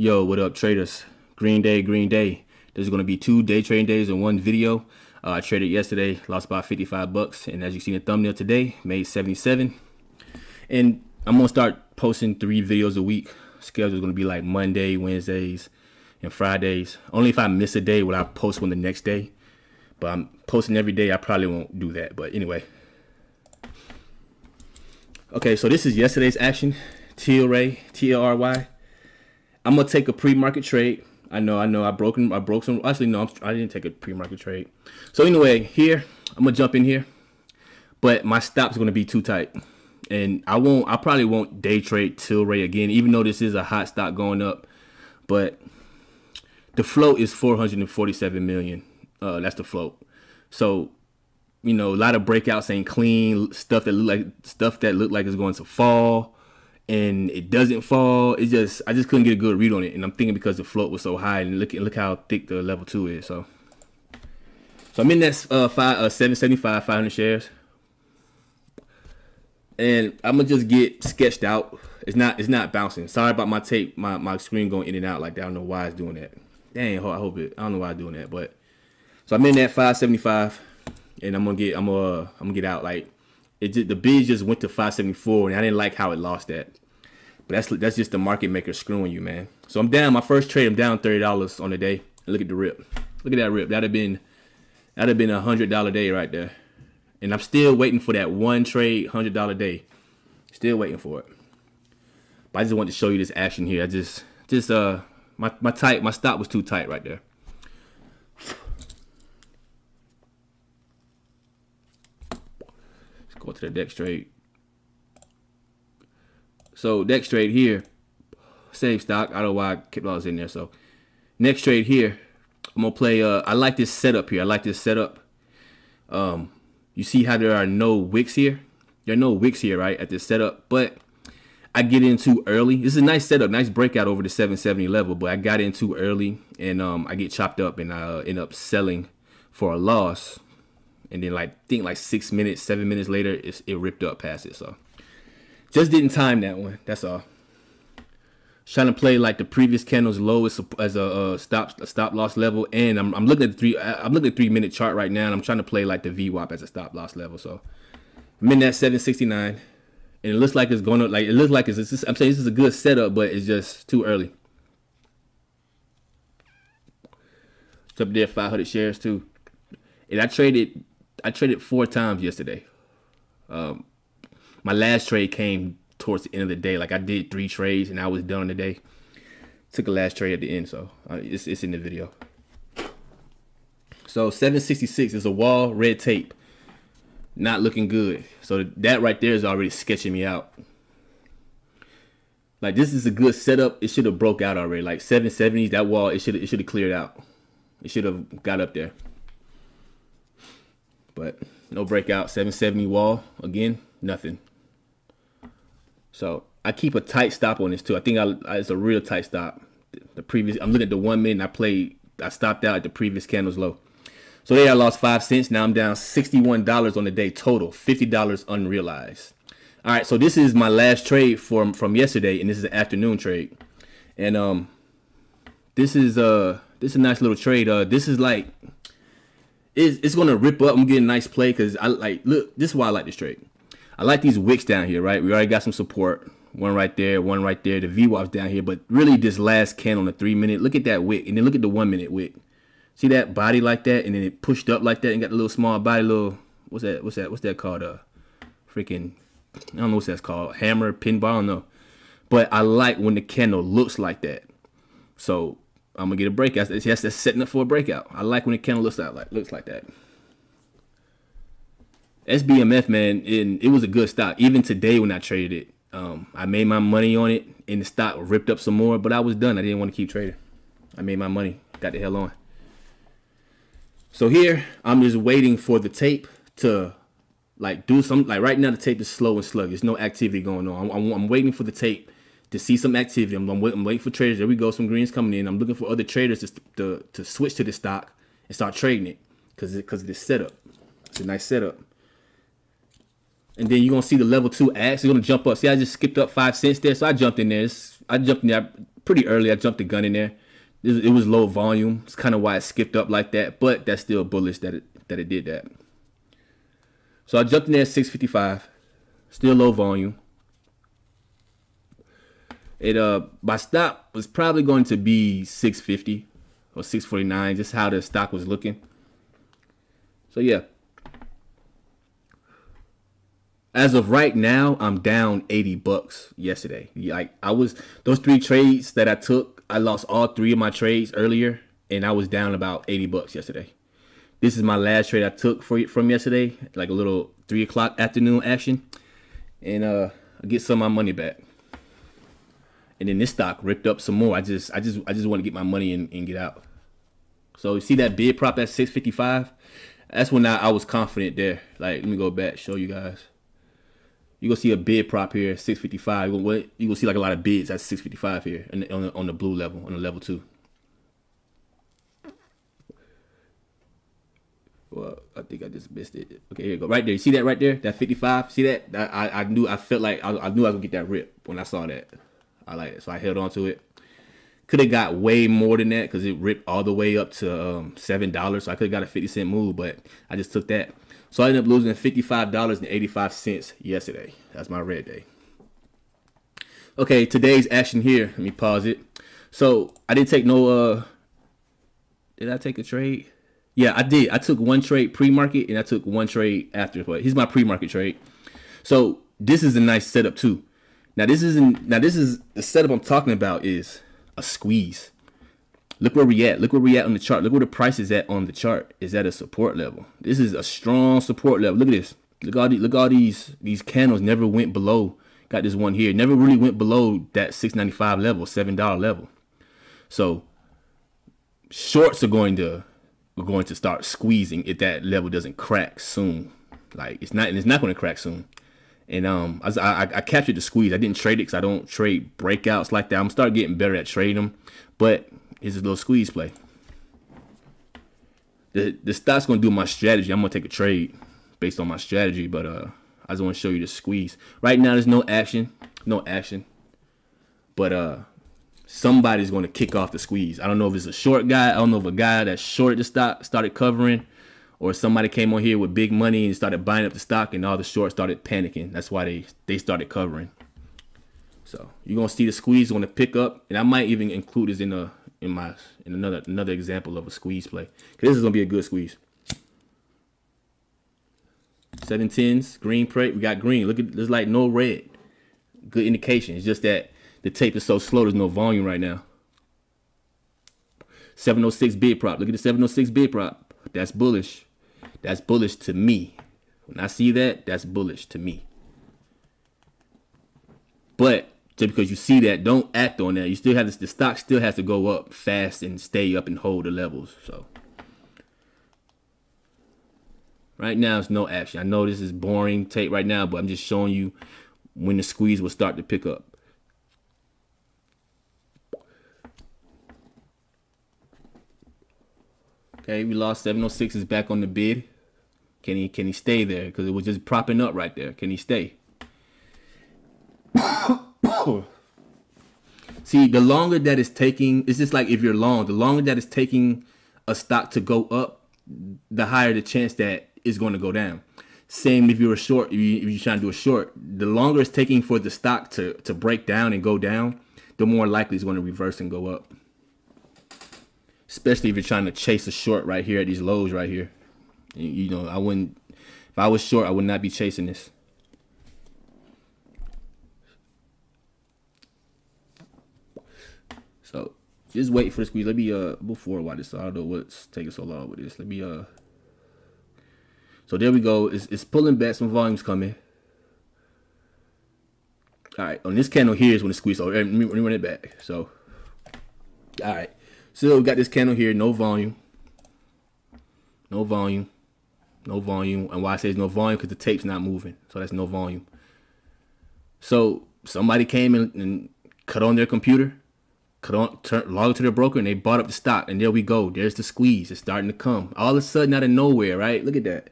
Yo, what up, traders? Green day. There's going to be 2 day trading days in one video. I traded yesterday, lost about 55 bucks, and as you see in the thumbnail today, made 77. And I'm going to start posting 3 videos a week. Schedule is going to be like Monday, Wednesdays, and Fridays. Only if I miss a day will I post one the next day. But I'm posting every day. I probably won't do that. But anyway. Okay, so this is yesterday's action. TLRY. I'm gonna take a pre-market trade. I know. I broke some. Actually, no, I didn't take a pre-market trade. So anyway, here I'm gonna jump in here, but my stop's gonna be too tight, and I probably won't day trade TLRY again. Even though this is a hot stock going up, but the float is 447 million. That's the float. So you know, a lot of breakouts ain't clean stuff that look like it's going to fall. And it doesn't fall. It's just I just couldn't get a good read on it, and I'm thinking because the float was so high, and look how thick the level 2 is. So I'm in that 775 500 shares, and I'm gonna just get sketched out. It's not bouncing. Sorry about my tape, my screen going in and out like that. I don't know why it's doing that. Dang, I don't know why it's doing that, but so I'm in that 575, and I'm gonna get out like. The bid just went to 574, and I didn't like how it lost that. But that's just the market maker screwing you, man. So I'm down. My first trade, I'm down $30 on the day. And look at the rip. Look at that rip. That'd have been a $100 day right there. And I'm still waiting for that one trade $100 day. Still waiting for it. But I just wanted to show you this action here. I just my stop was too tight right there. Go to the next trade. So next trade here, save stock. I don't know why I kept all this in there. So next trade here, I'm gonna play. I like this setup here. You see how there are no wicks here? There are no wicks here, right? At this setup, but I get in too early. This is a nice setup, nice breakout over the 770 level, but I got in too early, and I get chopped up, and I end up selling for a loss. And then I think 6 minutes, 7 minutes later, it ripped up past it. So just didn't time that one. That's all. Trying to play like the previous candle's lowest as a stop loss level, and I'm looking at the three minute chart right now, and I'm trying to play like the VWAP as a stop loss level. So I'm in that 769, and it looks like it's going up. Like it looks like it's just, I'm saying this is a good setup, but it's just too early. It's up there 500 shares too, and I traded 4 times yesterday. My last trade came towards the end of the day. Like I did 3 trades and I was done in the day. Took a last trade at the end, so it's in the video. So 766 is a wall, red tape. Not looking good. So that right there is already sketching me out. Like this is a good setup. It should have broke out already. Like 770s, that wall, it should have cleared out. It should have got up there. But no breakout, 770 wall, again, nothing. So I keep a tight stop on this too. I think it's a real tight stop. The previous, I'm looking at the 1 minute and I stopped out at the previous candle's low. So there I lost 5 cents. Now I'm down $61 on the day total, $50 unrealized. All right, so this is my last trade from yesterday, and this is an afternoon trade. And this is a nice little trade. This is like, it's gonna rip up. I'm getting a nice play because look, this is why I like this trade. I like these wicks down here, right? We already got some support. One right there, one right there. The VWAP's down here, but really this last candle on the 3 minute, look at that wick, and then look at the 1 minute wick. See that body like that, and then it pushed up like that and got the little small body, little what's that called? Freaking I don't know what that's called. Hammer, pinball, I don't know. But I like when the candle looks like that. So I'm gonna get a breakout. Yes, that's setting up for a breakout. I like when the candle looks like that. SBMF, man, and it was a good stock. Even today when I traded it, I made my money on it, and the stock ripped up some more. But I was done. I didn't want to keep trading. I made my money. Got the hell on. So here I'm just waiting for the tape to do something. Like right now, the tape is slow and sluggish. There's no activity going on. I'm waiting for the tape to see some activity. I'm waiting for traders. There we go. Some greens coming in. I'm looking for other traders to switch to the stock and start trading it because of this setup. It's a nice setup. And then you're going to see the level 2 axe. It's going to jump up. See, I just skipped up 5 cents there. So I jumped in there. I jumped in there. I pretty early. I jumped the gun in there. It was low volume. It's kind of why it skipped up like that, but that's still bullish that it did that. So I jumped in there at 655, still low volume. It my stop was probably going to be 650 or 649, just how the stock was looking. So yeah, as of right now, I'm down 80 bucks yesterday. Like I was, those three trades that I took, I lost all three of my trades earlier, and I was down about 80 bucks yesterday. This is my last trade I took from yesterday, like a little 3 o'clock afternoon action, and I get some of my money back. And then this stock ripped up some more. I just want to get my money and get out. So you see that bid prop at 655? That's when I was confident there. Like, let me go back, show you guys. You're gonna see a bid prop here at 655. You're gonna see like a lot of bids at 655 here on the blue level, on the level 2. Well, I think I just missed it. Okay, here you go. Right there. You see that right there? That 55. See that? I felt like I knew I was gonna get that rip when I saw that. I like it, so I held on to it. Could have got way more than that because it ripped all the way up to $7. So I could have got a 50-cent move, but I just took that. So I ended up losing $55.85 yesterday. That's my red day. Okay, today's action here. Let me pause it. So I didn't take no. Did I take a trade? Yeah, I did. I took one trade pre-market and I took one trade after. But here's my pre-market trade. So this is a nice setup too. Now this isn't. Now this is the setup I'm talking about is a squeeze. Look where we at. Look where we at on the chart. Look where the price is at on the chart. Is at a support level. This is a strong support level. Look at this. Look all these candles never went below. Got this one here. Never really went below that $6.95 level, $7 level. So shorts are going to start squeezing if that level doesn't crack soon. Like it's not going to crack soon. And I captured the squeeze. I didn't trade it because I don't trade breakouts like that. I'm starting getting better at trading them. But here's a little squeeze play. The stock's going to do my strategy. I'm going to take a trade based on my strategy. But I just want to show you the squeeze. Right now, there's no action. No action. But somebody's going to kick off the squeeze. I don't know if it's a short guy. I don't know if a guy that shorted the stock started covering, or somebody came on here with big money and started buying up the stock, and all the shorts started panicking. That's why they started covering. So you're gonna see the squeeze on the pickup, and I might even include this in another example of a squeeze play. Cause this is gonna be a good squeeze. 7 tens, green plate. We got green. Look at, there's like no red. Good indication. It's just that the tape is so slow. There's no volume right now. 706 bid prop. Look at the 706 bid prop. That's bullish. That's bullish to me. When I see that, that's bullish to me. But just because you see that, don't act on that. You still have this, the stock still has to go up fast and stay up and hold the levels. So right now it's no action. I know this is boring tape right now, but I'm just showing you when the squeeze will start to pick up. Okay, we lost 706 is back on the bid. Can he stay there? Because it was just propping up right there. Can he stay? See, the longer that it's taking, it's just like if you're long, the longer that it's taking a stock to go up, the higher the chance that it's going to go down. Same if you're a short, if you're trying to do a short, the longer it's taking for the stock to break down and go down, the more likely it's going to reverse and go up. Especially if you're trying to chase a short right here at these lows right here. You know, I wouldn't, if I was short, I would not be chasing this. So just wait for the squeeze. Let me move forward while this, I don't know what's taking so long with this. Let me so there we go. It's pulling back, some volume's coming. All right, on this candle here is when the squeeze. So let me run it back. So all right. So we got this candle here, no volume, no volume, no volume. And why I say it's no volume, because the tape's not moving. So that's no volume. So somebody came and cut on their computer, logged to their broker, and they bought up the stock. And there we go. There's the squeeze. It's starting to come. All of a sudden, out of nowhere, right? Look at that.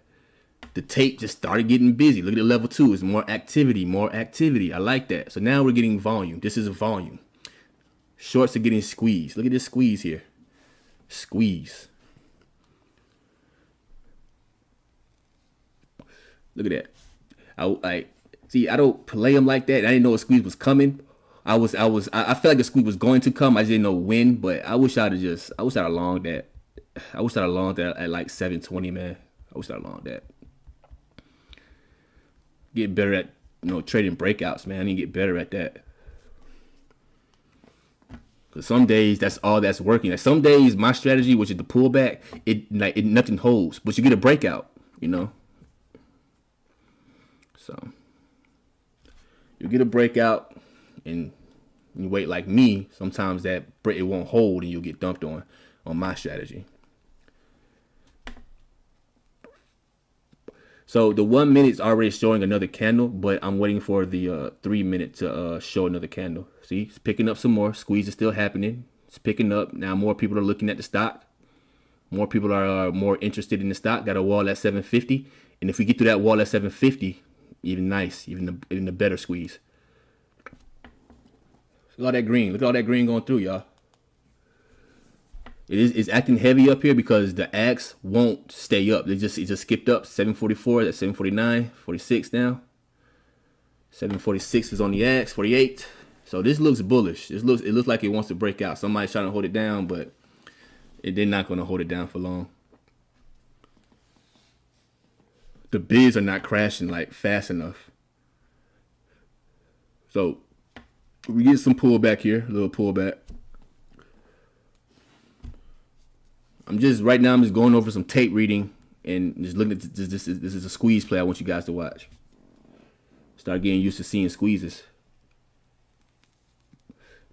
The tape just started getting busy. Look at the level 2. It's more activity, more activity. I like that. So now we're getting volume. This is a volume. Shorts are getting squeezed. Look at this squeeze here. Squeeze. Look at that. I don't play them like that. I didn't know a squeeze was coming. I felt like a squeeze was going to come. I just didn't know when, but I wish I'd have just, I wish I'd have longed that. I wish I'd have longed that at like 720, man. I wish I'd have longed that. Get better at, you know, trading breakouts, man. I need to get better at that. Cause some days that's all that's working. Like some days my strategy, which is the pullback, it nothing holds, but you get a breakout, you know. So you get a breakout and you wait like me. Sometimes that break, it won't hold and you'll get dumped on my strategy. So the 1 minute's already showing another candle, but I'm waiting for the 3 minute to show another candle. See, it's picking up some more. Squeeze is still happening. It's picking up. Now more people are looking at the stock. More people are more interested in the stock. Got a wall at 750. And if we get through that wall at 750, even nice, even the better squeeze. Look at all that green. Look at all that green going through, y'all. It's acting heavy up here because the axe won't stay up. It just skipped up. 744, that's 749, 46 now. 746 is on the axe, 48. So this looks bullish. It looks like it wants to break out. Somebody's trying to hold it down, but they're not going to hold it down for long. The bids are not crashing like fast enough. So we get some pullback here, a little pullback. Right now I'm just going over some tape reading and just looking at this is a squeeze play I want you guys to watch. Start getting used to seeing squeezes.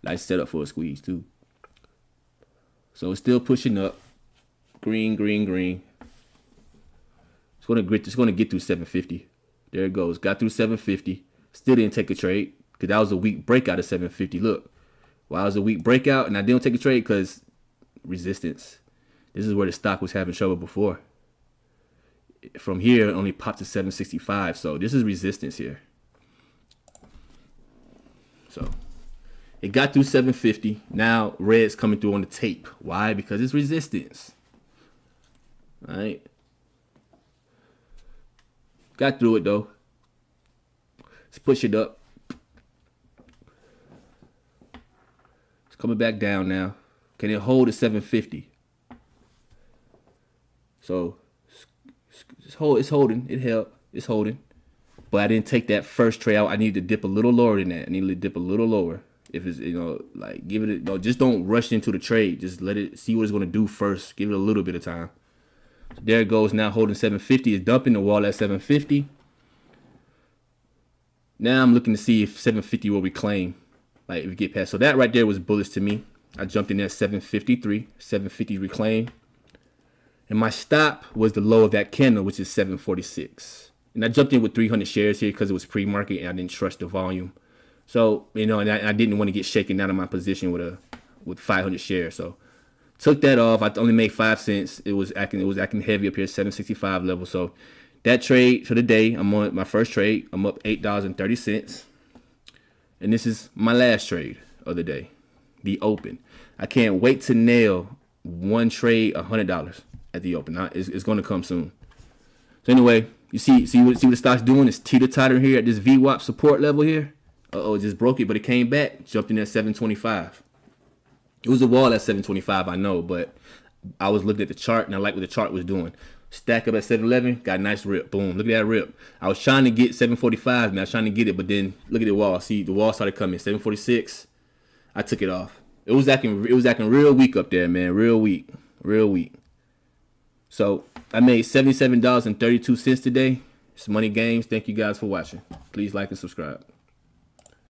Nice setup for a squeeze too. So it's still pushing up. Green, green, green. It's gonna get through 750. There it goes. Got through 750. Still didn't take a trade because that was a weak breakout of 750. Look, well, I was a weak breakout and I didn't take a trade because resistance. This is where the stock was having trouble before. From here, it only popped to 765. So this is resistance here. So it got through 750. Now red's coming through on the tape. Why? Because it's resistance. All right. Got through it though. Let's push it up. It's coming back down now. Can it hold at 750? So it's holding. It held. It's holding. But I didn't take that first trade out. I need to dip a little lower than that. I need to dip a little lower. If it's, you know, like give it a, no, just don't rush into the trade. Just let it see what it's gonna do first. Give it a little bit of time. So there it goes now, holding 750. It's dumping the wall at 750. Now I'm looking to see if 750 will reclaim. Like if we get past. So that right there was bullish to me. I jumped in there at 753. 750 reclaim. And my stop was the low of that candle, which is 746. And I jumped in with 300 shares here because it was pre-market and I didn't trust the volume. So, you know, and I didn't want to get shaken out of my position with 500 shares. So took that off. I only made 5 cents. It was acting heavy up here, 765 level. So that trade for the day, I'm on my first trade. I'm up $8.30. And this is my last trade of the day, the open. I can't wait to nail one trade, $100 at the open. Now, it's going to come soon. So anyway, you see what the stock's doing. It's teeter-tottering here at this VWAP support level here. It just broke it, but it came back, jumped in at 725. It was a wall at 725, I know, but I was looking at the chart and I liked what the chart was doing. Stack up at 711, got a nice rip. Boom, look at that rip. I was trying to get 745, man. I was trying to get it, but then look at the wall. See, the wall started coming. 746, I took it off. It was acting real weak up there, man. Real weak, real weak. So I made $77.32 today. It's Money Games. Thank you guys for watching. Please like and subscribe.